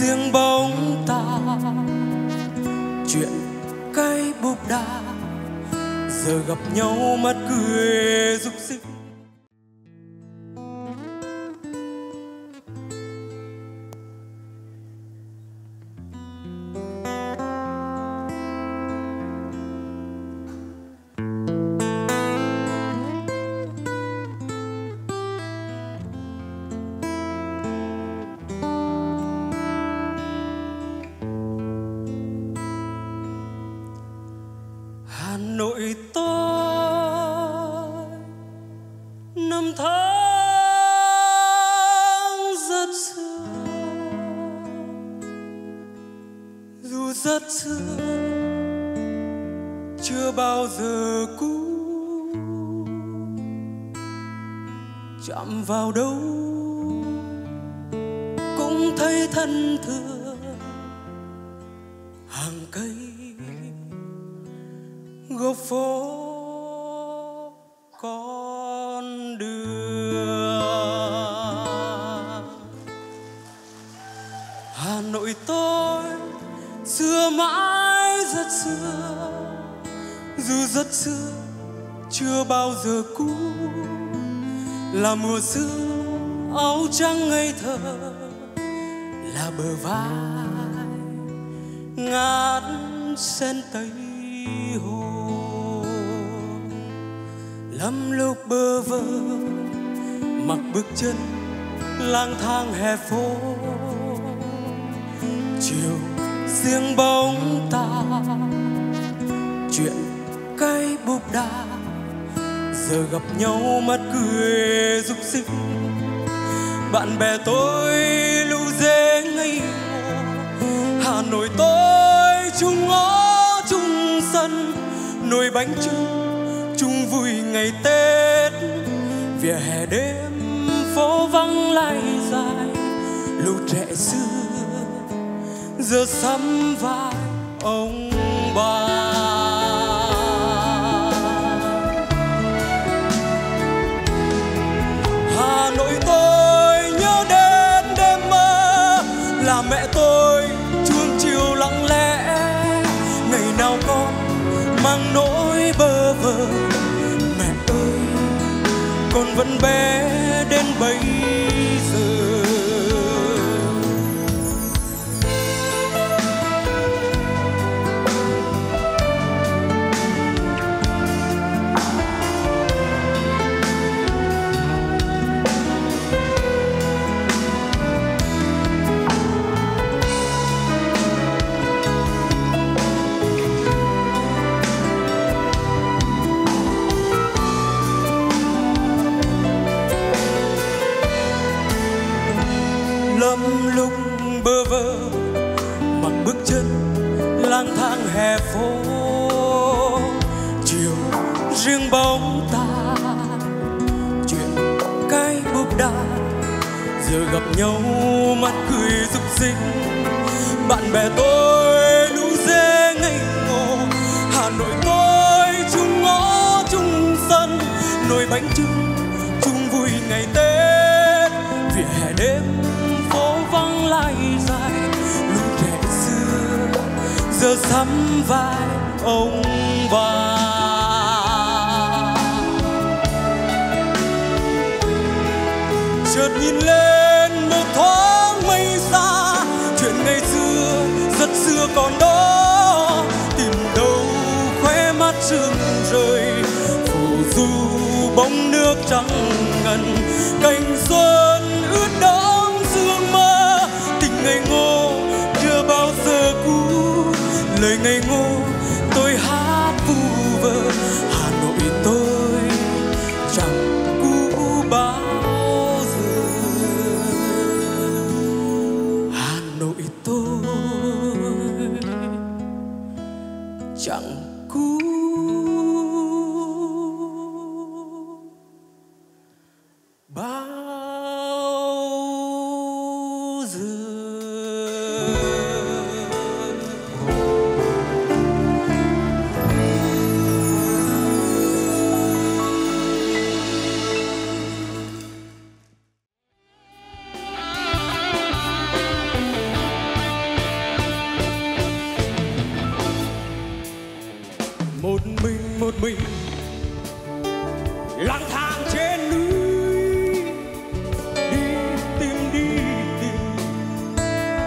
riêng bóng ta chuyện cây búp đa giờ gặp nhau mắt cười rục rịch. Vào đâu cũng thấy thân thương hàng cây góc phố con đường. Hà Nội tôi xưa mãi rất xưa, dù rất xưa chưa bao giờ cũ, là mùa xưa áo trắng ngây thơ, là bờ vai ngát sen Tây Hồ, lắm lúc bơ vơ mặc bước chân lang thang hè phố. Chiều riêng bóng ta chuyện cây búp đa giờ gặp nhau mắt cười rục rịch. Bạn bè tôi lưu dế ngây ngô, Hà Nội tôi chung ngõ chung sân, nồi bánh trưng chung vui ngày Tết, vỉa hè đêm phố vắng lai dài, lũ trẻ xưa giờ sắm vai ông bà. Hà Nội tôi nhớ đến đêm mơ, là mẹ tôi chuông chiều lặng lẽ, ngày nào con mang nỗi bơ vơ, mẹ ơi con vẫn bé đến bây giờ. Lang thang hè phố chiều riêng bóng ta chuyện cây búp đa giờ gặp nhau mắt cười rục rịch. Bạn bè tôi lũ dê ngây ngô, Hà Nội tôi chung ngõ chung sân, nồi bánh trưng chung vui ngày Tết, vỉa hè đêm phố vắng lai dài, giờ sắm vai ông bà. Chợt nhìn lên một thoáng mây xa, chuyện ngày xưa rất xưa còn đó, tìm đâu khóe mắt sương rơi, phù du bóng nước trắng ngần, cánh xuân ướt đẫm sương mơ, tình ngây ngô chưa bao giờ cũ, lời ngây ngô tôi hát vu vơ. Hà Nội tôi chẳng cũ bao giờ, Hà Nội tôi chẳng cũ bao. mình lang thang trên núi đi tìm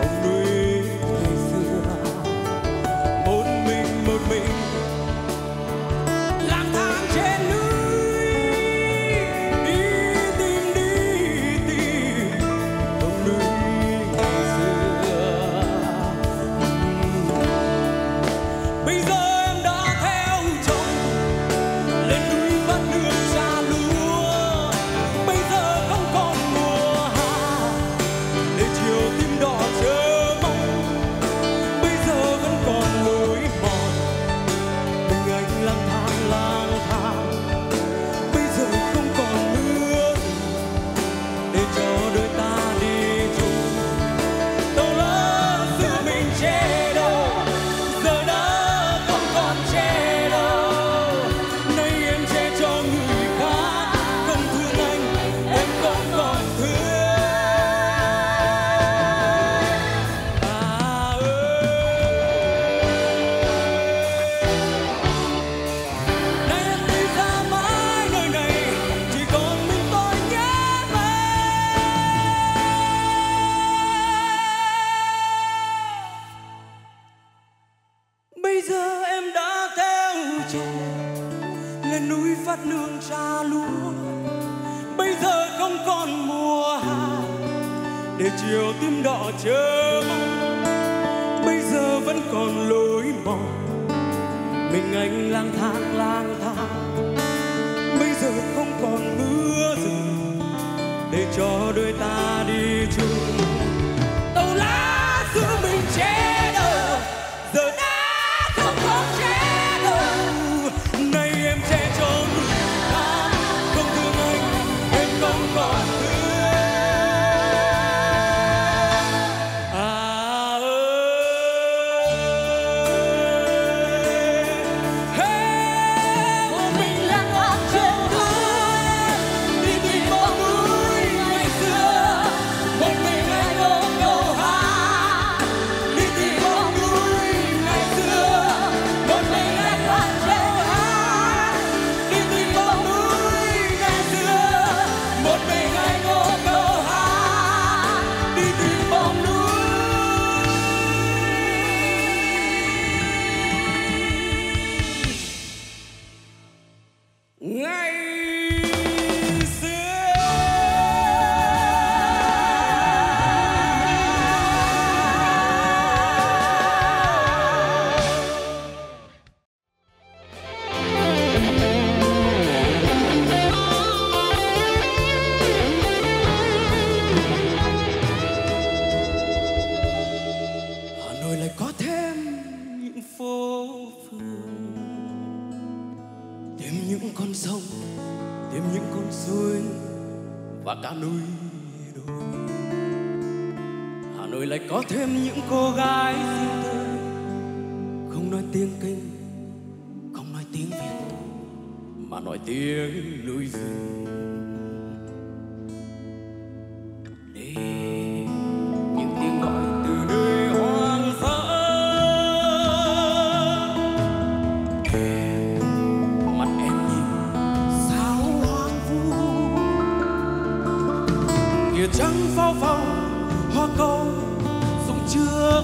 bóng núi ngày xưa, một mình lang thang trên núi đi tìm bóng núi ngày xưa. Bây giờ lên núi vắt nương tra lúa, bây giờ không còn mùa hạ để chiều tím đỏ chờ mong, bây giờ vẫn còn lối mòn mình anh lang thang, bây giờ không còn mưa rừng để cho đôi ta đi chung. Tàu lá giữa mình che đầu giờ đã không còn che. Và cả núi đồi Hà Nội lại có thêm những cô gái xinh tươi, không nói tiếng Kinh, không nói tiếng Việt, mà nói tiếng núi rừng. Để những tiếng gọi từ nơi hoang dã, mặt em nhìn sao hoang vu, kìa trắng phao phồng hoa câu dùng trước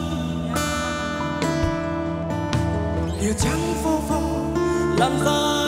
nhà, kìa trắng phao phồng làm ra